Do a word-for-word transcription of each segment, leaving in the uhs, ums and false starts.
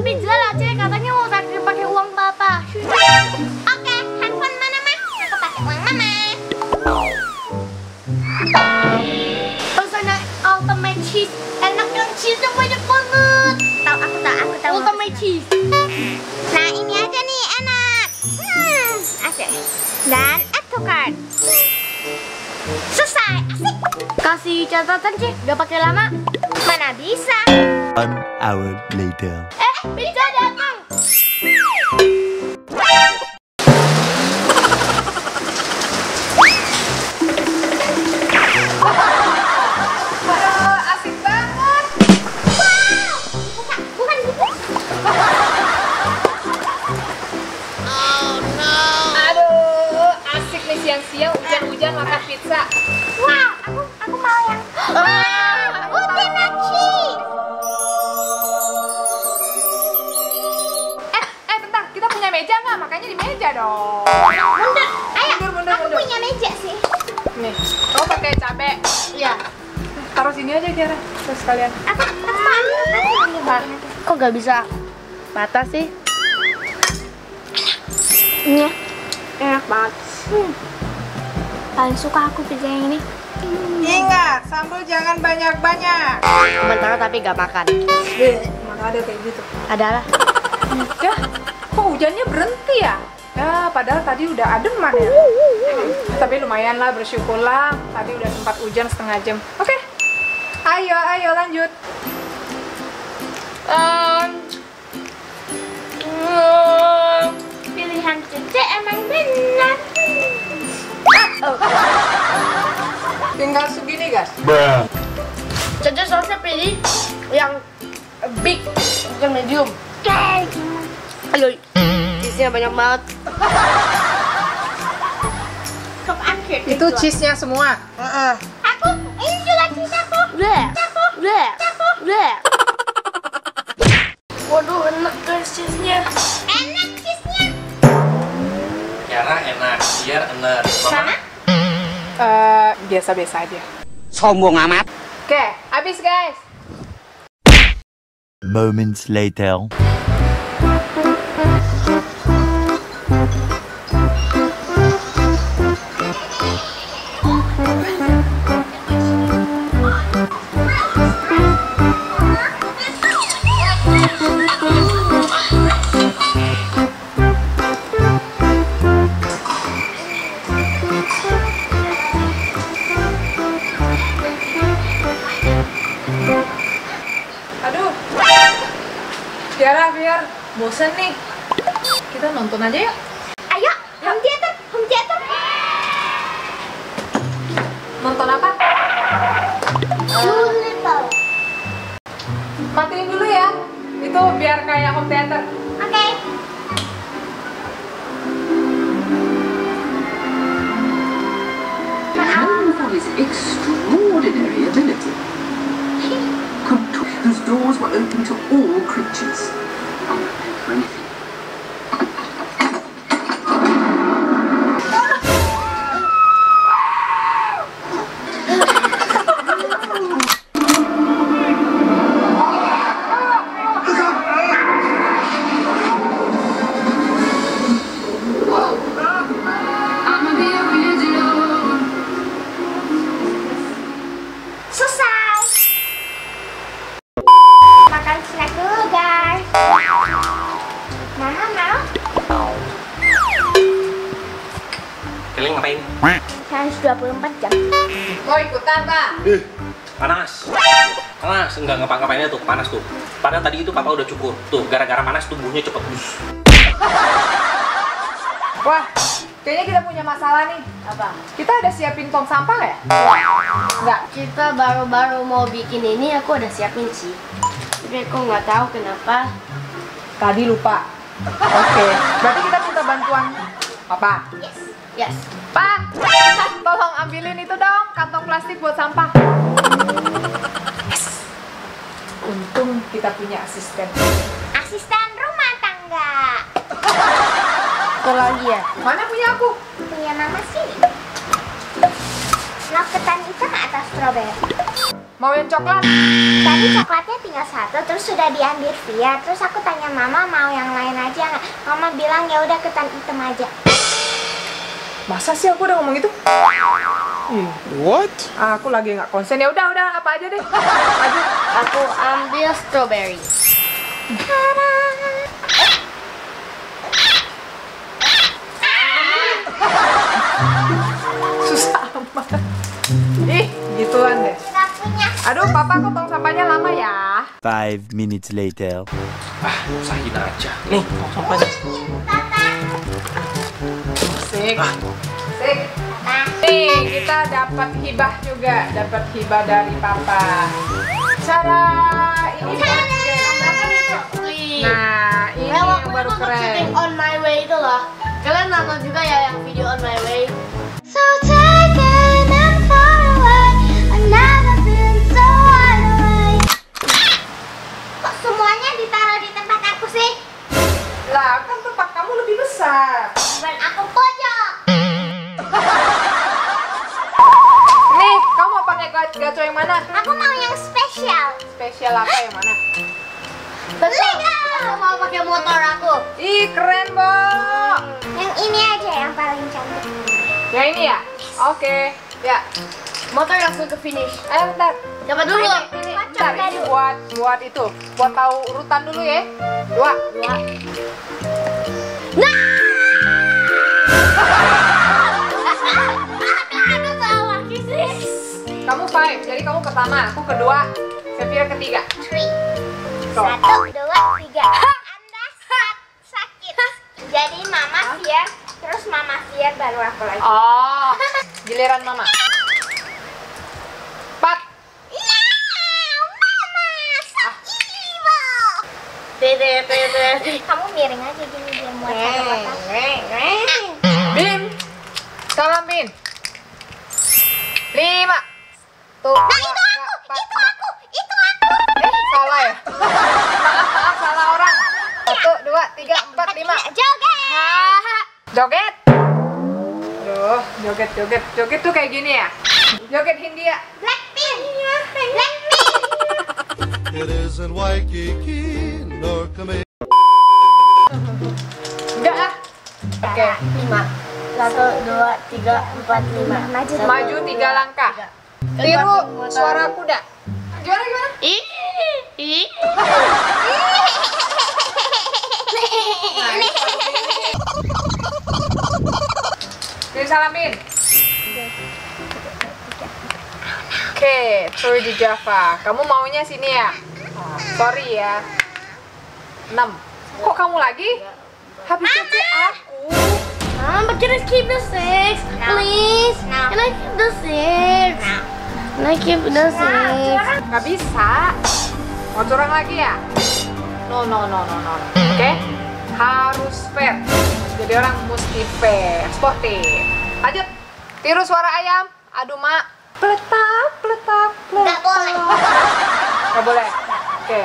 tapi jual aja, katanya mau traktir pakai uang papa. Oke, handphone mana mah? Aku pakai uang mama. Pesan ultimate cheese, enak dong, cheese yang banyak banget. Tahu aku tahu aku tahu. Ultimate cheese. Nah ini aja nih enak. Hmm, asik. Dan add to cart. Selesai, asik. Kasih catatan sih, udah pakai lama. Mana bisa? One hour later. Eh, pizza datang. Wah, asik banget. Wow, buka, bukan gitu. Oh no. Aduh, asik nih siang-siang hujan-hujan makan pizza. Wah, aku aku mau yang. Wow. Dong. Mundur, ayo. Mundur, mundur, aku mundur. Punya meja sih. Nih, kamu pakai cabai. Iya. Taruh sini aja Tiara, terus kalian. Aku, aku kok nggak bisa? Mata sih. Ini enak banget. Hmm. Paling suka aku pizza yang ini. Hmm. Ingat, sambal jangan banyak-banyak. Sementara tapi nggak makan. Maka ada kayak gitu. Adalah. Udah, kok hujannya berhenti ya? Ya, padahal tadi udah ademan ya. Tapi lumayan lah, bersyukurlah. Tadi udah sempat hujan setengah jam. Oke, okay. Ayo, ayo lanjut. Um, um, pilihan Cece emang benar. Oh. Tinggal segini guys. Cece sausnya pilih yang big, yang medium. Ayo. Cheese-nya banyak banget. Itu cheese-nya semua. Uh-uh. Aku ini juga cheese aku. Bleh. Aku. Bleh. Aku. Bleh. Waduh, enak guys cheese-nya. Enak cheese-nya. Tiara enak, biar enak. Mama? Uh, biasa-biasa aja. Sombong amat. Oke, okay, habis guys. Moments later. Aduh, Tiara, biar bosen nih. Kita nonton aja yuk. Ayo, home theater, home theater. Nonton apa? Julito. Matiin dulu ya. Itu biar kayak home theater. Oke. Okay. The man for his extraordinary ability could talk. Whose doors were open to all creatures. Kalian ngapain? Panas dua puluh empat jam. Kau ikutan, Pak? Eh, panas. Panas, enggak ngapa-ngapainnya tuh, panas tuh. Padahal tadi itu Papa udah cukur. Tuh, gara-gara panas tubuhnya cepet bus. Wah, kayaknya kita punya masalah nih. Apa? Kita udah siapin tong sampah ya? Enggak, kita baru-baru mau bikin ini aku udah siapin sih. Tapi aku nggak tahu kenapa. Tadi lupa. Oke, berarti kita minta bantuan Papa. Yes. Yes. Pak, tolong ambilin itu dong, kantong plastik buat sampah. Yes. Untung kita punya asisten. Asisten rumah tangga. Kok lagi ya? Mana punya aku? Punya mama sih. Loketan hitam atau stroberi? Mau yang coklat? Tadi coklatnya tinggal satu, terus sudah diambil Via. Terus aku tanya Mama mau yang lain aja nggak? Mama bilang ya udah ketan hitam aja. Masa sih aku udah ngomong gitu? Hmm. What? Ah, aku lagi nggak konsen. Ya udah udah apa aja deh. Aduh, aku ambil strawberry. Susah amat. Ih, gituan deh. Aduh, papa kok tong sampahnya lama ya. Five minutes later. Ah, usahin aja. Nih, tong sampahnya. Sik. Ah. Sik. Nih, kita dapat hibah juga, dapat hibah dari papa. Cara ini buat game. Nah, ini nah, yang baru keren. On my way itu loh. Kalian nonton juga ya yang video on my way. So taken and far away, another been so far away. Kok semuanya ditaruh di tempat aku sih? Lah, kan tempat kamu lebih besar. Dan aku pojok. Nih, kamu mau pakai gaco yang mana? Aku mau yang spesial. Spesial apa yang mana? Betul. Aku mau pakai motor aku. Ih, keren, Bo. Yang ini aja yang paling cantik. Ya ini ya? Oke. Okay. Ya. Motor langsung ke finish. Ayo bentar. Coba dulu. Ini, bentar, ini buat buat itu. Buat tahu urutan dulu ya. Dua, dua. Nah. Aduh, salah lagi sih. Kamu five, jadi kamu pertama, aku kedua, Safira ketiga. Three. So. Satu, dua, tiga. Anda sakit. Jadi Mama biar terus Mama Fiat baru aku lagi. Oh, giliran Mama. Empat. Ya, Mama so ah. Evil. Dede, dede, dede. Kamu miring aja gini dia muat satu kotak. Bim, salam Bin. Lima. Tuh. Nah, itu aku, itu aku, itu aku. Eh, salah ya. Maaf, maaf, salah orang. Satu, dua, tiga, empat, lima. Joget. Joget. Aduh, joget, joget, joget tuh kayak gini ya. Joget Hindia. Blackpink. Blackpink. Enggak ah. Oke, lima. Satu, dua, tiga, empat, lima. Maju, maju tiga langkah. Tiru suara kuda. Gimana gimana? Ih, ih. Salamin. Oke, Turi di Java. Kamu maunya sini ya? Oh, sorry ya. Enam. Kok kamu lagi? Habis itu aku. Mama, can I keep the six, please? Can I keep the six? Can I keep the six? Gak bisa. Mau curang lagi ya? No, no, no, no, no. Oke, harus fair. Jadi orang mesti fair, sportif. Lanjut, tiru suara ayam. Aduh mak, peletak, peletak, peletak. Gak boleh. Gak boleh. Oke.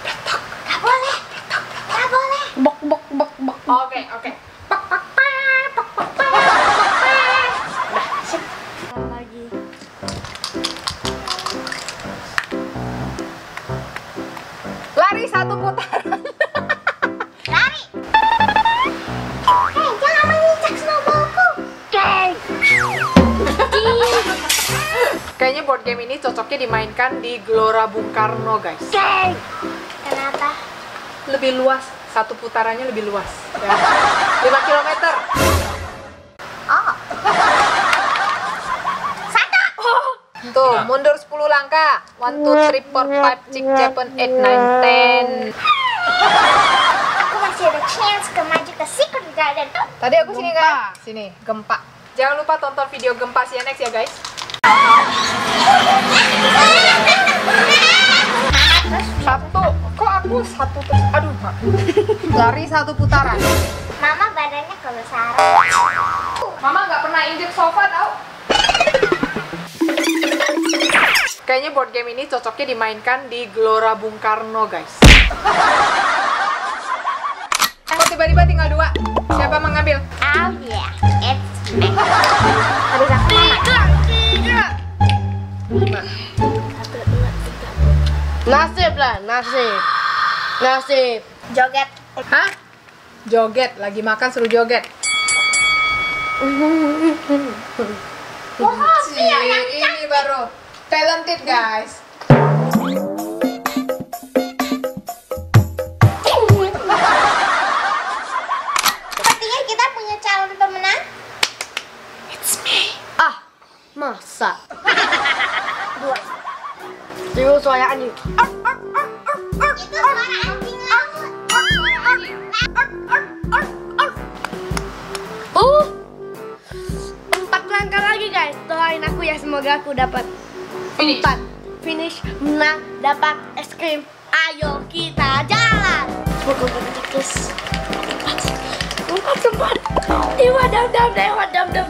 Peletak, peletak. Gak boleh. Peletak, gak boleh. Bok, bok, bok, bok. Oke, oke. Pak, pak, pak, pak, pak, pak, pak. Udah, sip. Lagi. Lari satu putaran. Lari. Kayaknya board game ini cocoknya dimainkan di Gelora Bung Karno, guys. Geng. Kenapa? Lebih luas, satu putarannya lebih luas. Ya. lima kilometer. Oh. Satu. Oh. Tuh, mundur sepuluh langkah. one, two, three, four, five, six, seven, eight, nine, ten. Aku masih ada chance ke maju ke Secret Garden. Tadi aku sini kan? Sini, gempa. Jangan lupa tonton video gempa C N X ya, guys. Satu, kok aku satu terus? Aduh, Mak. Lari satu putaran. Mama badannya kebesaran. Mama nggak pernah injek sofa tau. Kayaknya board game ini cocoknya dimainkan di Gelora Bung Karno, guys. Kok tiba-tiba tinggal dua? Siapa mengambil? Oh yeah, it's me. Habis aku Mama. Lima. Nasib lah, nasib. Nasib. Joget. Hah? Joget, lagi makan suruh joget. Wah, ini baru talented, guys. Sepertinya kita punya calon pemenang. It's me. Ah, masa. Itu suara anjing. Itu suara anjing laut. Uh, empat langkah lagi guys. Doain aku ya, semoga aku dapat empat. Finish, menang, dapat es krim. Ayo kita jalan. Semoga dapat terus. Empat cepat. Dewa dam dam, dewa dam dam.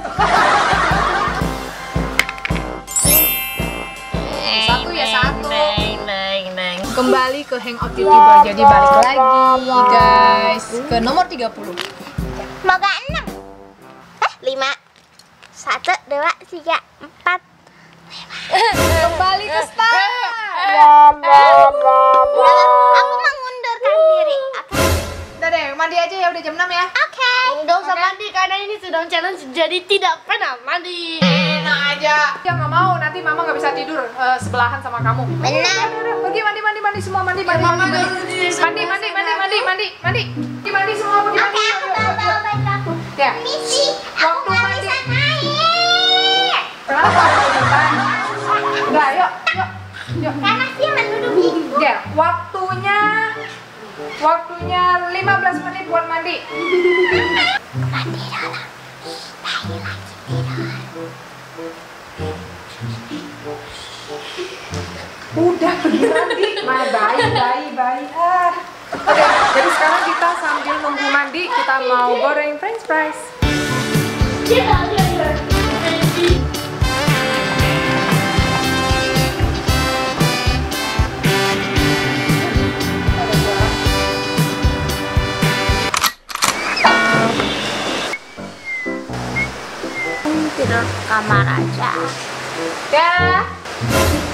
Kembali ke hangout YouTuber, jadi balik lagi guys ke nomor tiga puluh. Mau gak enam? Eh, lima satu, dua, tiga, empat, lima. Kembali ke start. Aku mengundurkan diri, oke? Udah deh, mandi aja ya, udah jam enam ya. Oke. Nggak usah mandi, karena ini sedang challenge jadi tidak pernah mandi. Enak aja. Ya nggak mau, nanti mama nggak bisa tidur uh, sebelahan sama kamu. Benar. Pergi mandi mandi mandi semua mandi mandi mandi mandi mandi mandi mandi mandi mandi mandi mandi semua mandi mandi mandi mandi mandi aku mandi mandi waktu mandi mandi mandi yuk mandi mandi mandi waktunya waktunya lima belas menit buat mandi mandi dalam bayi lagi tidur. Udah pergi mandi, bayi, bayi, bayi. Ah. Oke, okay, jadi sekarang kita sambil nunggu mandi, kita mau goreng French fries. Tidur kamar aja. Ya.